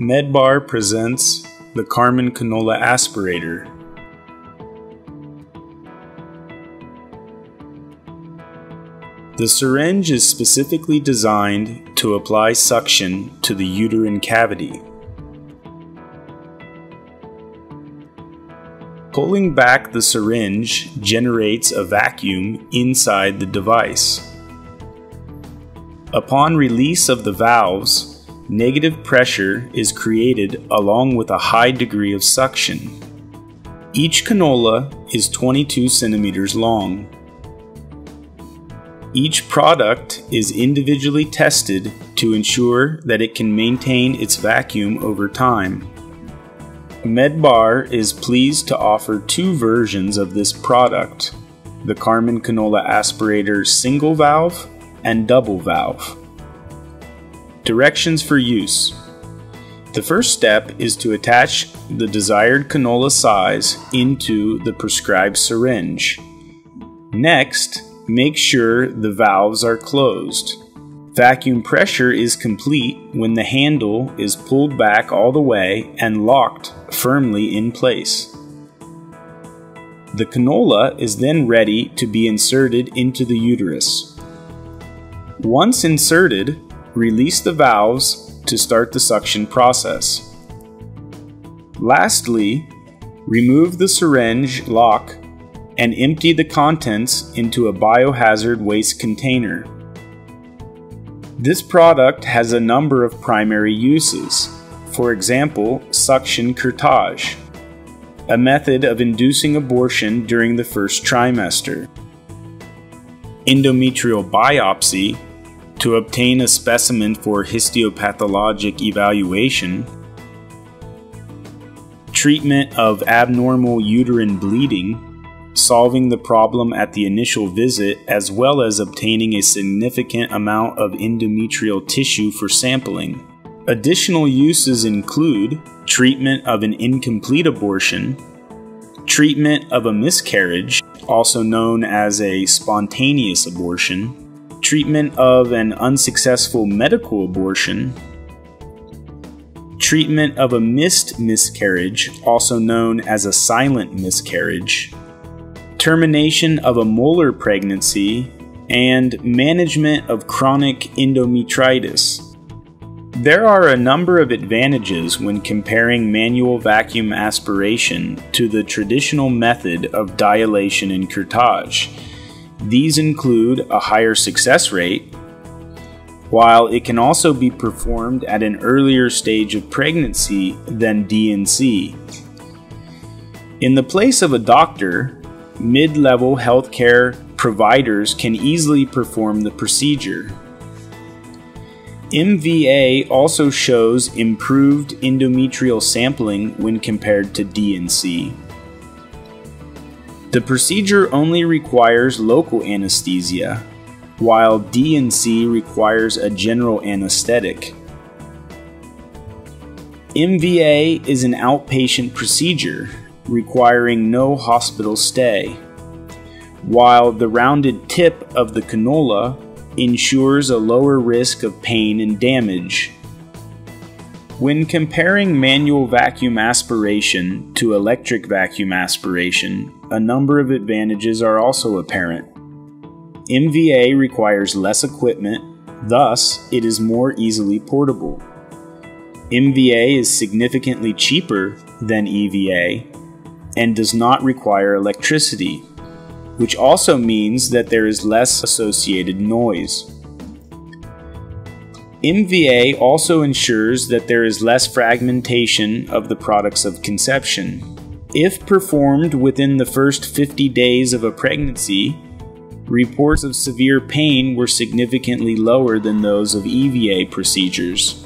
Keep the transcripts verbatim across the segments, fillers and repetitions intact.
Medbar presents the Karman Canola Aspirator. The syringe is specifically designed to apply suction to the uterine cavity. Pulling back the syringe generates a vacuum inside the device. Upon release of the valves, negative pressure is created along with a high degree of suction. Each cannula is twenty-two centimeters long. Each product is individually tested to ensure that it can maintain its vacuum over time. Medbar is pleased to offer two versions of this product, the Karman Canola Aspirator single valve and double valve. Directions for use. The first step is to attach the desired canola size into the prescribed syringe. Next, make sure the valves are closed. Vacuum pressure is complete when the handle is pulled back all the way and locked firmly in place. The cannula is then ready to be inserted into the uterus. Once inserted, release the valves to start the suction process. Lastly, remove the syringe lock and empty the contents into a biohazard waste container. This product has a number of primary uses, for example, suction curettage, a method of inducing abortion during the first trimester, endometrial biopsy, to obtain a specimen for histopathologic evaluation, treatment of abnormal uterine bleeding, solving the problem at the initial visit as well as obtaining a significant amount of endometrial tissue for sampling. Additional uses include treatment of an incomplete abortion, treatment of a miscarriage, also known as a spontaneous abortion, treatment of an unsuccessful medical abortion, treatment of a missed miscarriage, also known as a silent miscarriage, termination of a molar pregnancy, and management of chronic endometritis. There are a number of advantages when comparing manual vacuum aspiration to the traditional method of dilation and curettage. These include a higher success rate, while it can also be performed at an earlier stage of pregnancy than D and C. In the place of a doctor, mid-level healthcare providers can easily perform the procedure. M V A also shows improved endometrial sampling when compared to D and C. The procedure only requires local anesthesia, while D and C requires a general anesthetic. M V A is an outpatient procedure, requiring no hospital stay, while the rounded tip of the cannula ensures a lower risk of pain and damage. When comparing manual vacuum aspiration to electric vacuum aspiration, a number of advantages are also apparent. M V A requires less equipment, thus it is more easily portable. M V A is significantly cheaper than E V A, and does not require electricity, which also means that there is less associated noise. M V A also ensures that there is less fragmentation of the products of conception. If performed within the first fifty days of a pregnancy, reports of severe pain were significantly lower than those of E V A procedures.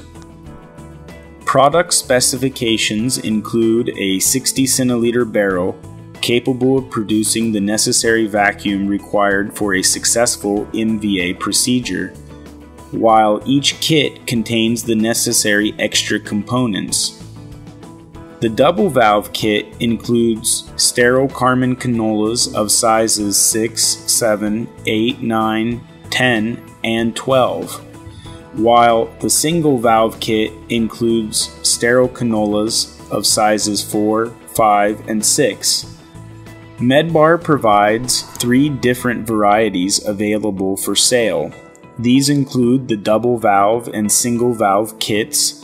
Product specifications include a sixty centiliter barrel capable of producing the necessary vacuum required for a successful M V A procedure, while each kit contains the necessary extra components. The double valve kit includes sterile Karman cannulas of sizes six, seven, eight, nine, ten, and twelve, while the single valve kit includes sterile cannulas of sizes four, five, and six. Medbar provides three different varieties available for sale. These include the double valve and single valve kits,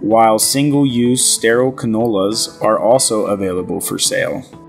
while single-use sterile cannulas are also available for sale.